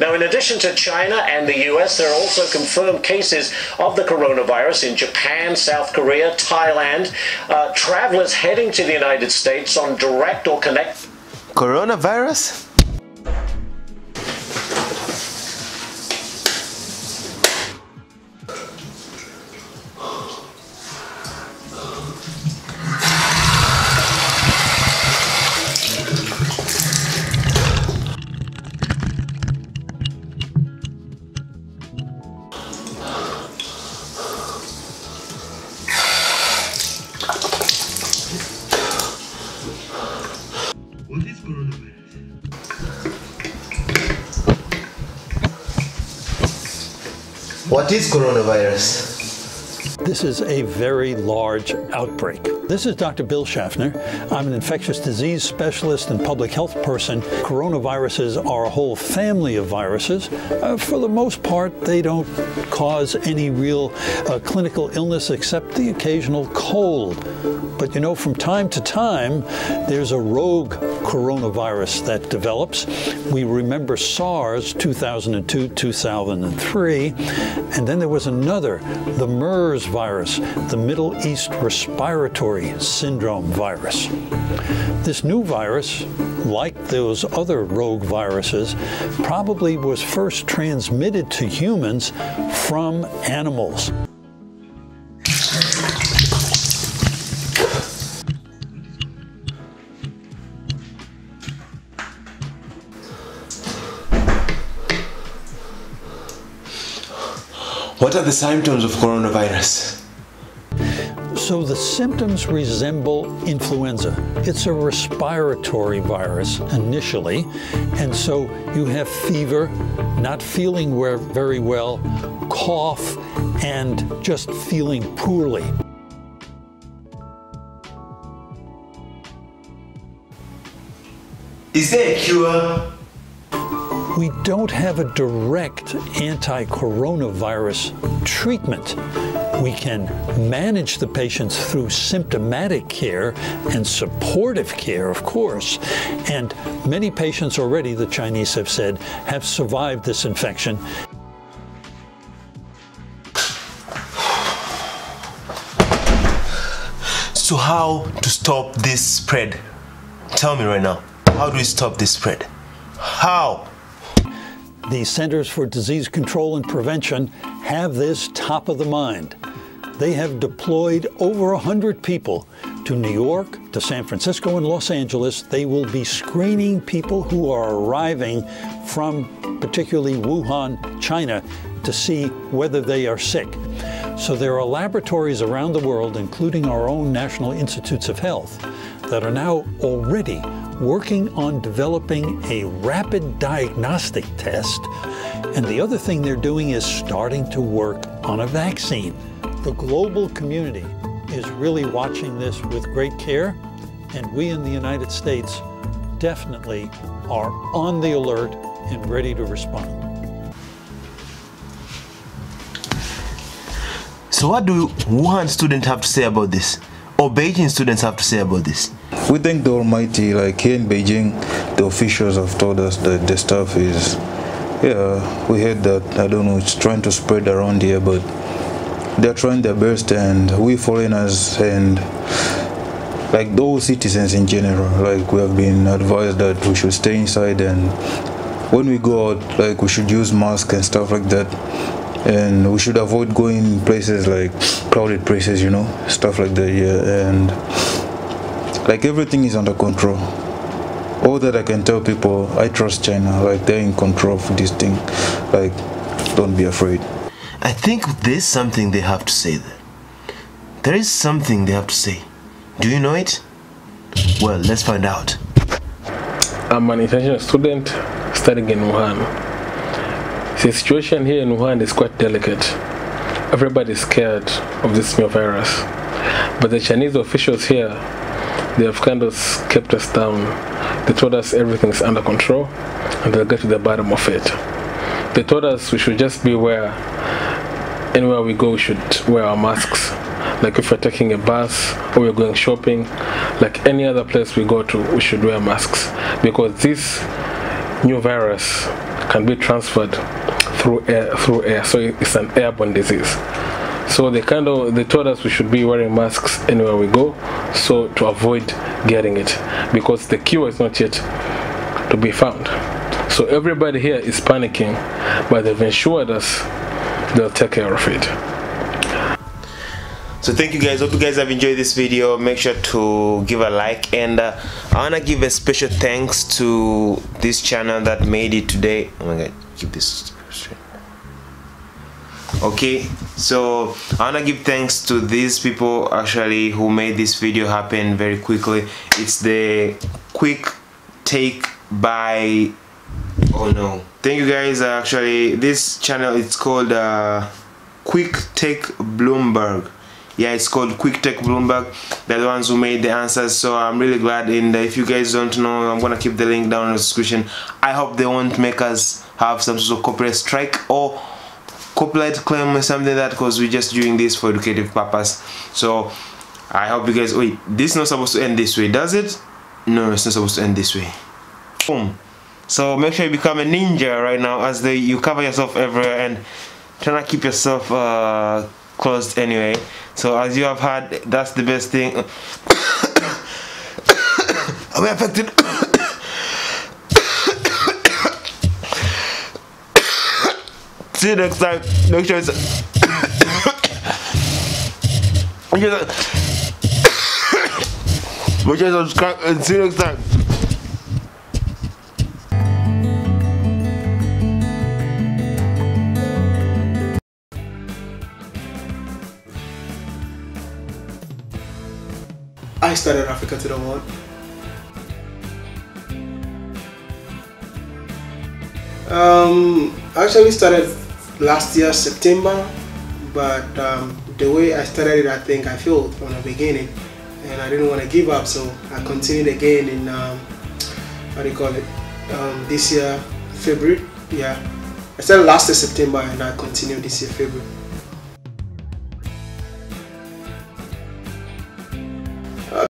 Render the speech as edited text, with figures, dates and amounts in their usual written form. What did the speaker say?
Now, in addition to China and the US, there are also confirmed cases of the coronavirus in Japan, South Korea, Thailand. Travelers heading to the United States on direct or connect... Coronavirus? What is coronavirus? This is a very large outbreak. This is Dr. Bill Schaffner. I'm an infectious disease specialist and public health person. Coronaviruses are a whole family of viruses. For the most part, they don't cause any real clinical illness except the occasional cold. But you know, from time to time, there's a rogue coronavirus that develops. We remember SARS 2002, 2003, and then there was another, the MERS virus, the Middle East Respiratory Syndrome virus. This new virus, like those other rogue viruses, probably was first transmitted to humans from animals. What are the symptoms of coronavirus? So the symptoms resemble influenza. It's a respiratory virus initially, and so you have fever, not feeling very well, cough, and just feeling poorly. Is there a cure? We don't have a direct anti-coronavirus treatment. We can manage the patients through symptomatic care and supportive care, of course. And many patients already, the Chinese have said, have survived this infection. So how to stop this spread? Tell me right now, how do we stop this spread? How? The Centers for Disease Control and Prevention have this top of the mind. They have deployed over 100 people to New York, to San Francisco, and Los Angeles. They will be screening people who are arriving from particularly Wuhan, China, to see whether they are sick. So there are laboratories around the world, including our own National Institutes of Health, that are now already working on developing a rapid diagnostic test. And the other thing they're doing is starting to work on a vaccine. The global community is really watching this with great care, and we in the United States definitely are on the alert and ready to respond. So what do Wuhan students have to say about this? Or Beijing students have to say about this? We thank the Almighty. Like here in Beijing, the officials have told us that the stuff is, we heard that, I don't know, it's trying to spread around here, but they're trying their best, and we foreigners and like those citizens in general, like we have been advised that we should stay inside, and when we go out, like we should use masks and stuff like that. And we should avoid going places like crowded places, you know, stuff like that, yeah. And like everything is under control. All that I can tell people, I trust China, like they're in control for this thing. Like, don't be afraid. I think there's something they have to say there. There is something they have to say. Do you know it? Well, let's find out. I'm an international student studying in Wuhan. The situation here in Wuhan is quite delicate. Everybody is scared of this new virus. But the Chinese officials here, they have kind of kept us down. They told us everything's under control and they'll get to the bottom of it. They told us we should just be aware. Anywhere we go, we should wear our masks. Like if we're taking a bus or we're going shopping, like any other place we go to, we should wear masks. Because this new virus can be transferred through air. So it's an airborne disease. So they told us we should be wearing masks anywhere we go, so to avoid getting it, because the cure is not yet to be found. So everybody here is panicking, but they've ensured us they'll take care of it. So thank you guys, hope you guys have enjoyed this video. Make sure to give a like, and I want to give a special thanks to this channel that made it today. Oh my god, keep this straight. Okay, so I want to give thanks to these people actually who made this video happen very quickly. It's the Quick Take by, oh no, thank you guys. Actually this channel, it's called Quick Take Bloomberg. Yeah, it's called Quick Take Bloomberg. They're the ones who made the answers, so I'm really glad. And if you guys don't know, I'm gonna keep the link down in the description. I hope they won't make us have some sort of copyright strike or copyright claim or something like that, because we're just doing this for educative purpose. So I hope you guys, wait, this is not supposed to end this way, does it? No, it's not supposed to end this way. Boom. So make sure you become a ninja right now, as you cover yourself everywhere and try to keep yourself closed anyway. So as you have heard, that's the best thing. Am I affected? See you next time. Make sure it's make sure you subscribe, and see you next time. I started in Africa to the world. I actually started last year September, but the way I started it, I think I failed from the beginning, and I didn't want to give up, so I continued again in this year February. Yeah, I started last year September, and I continued this year February.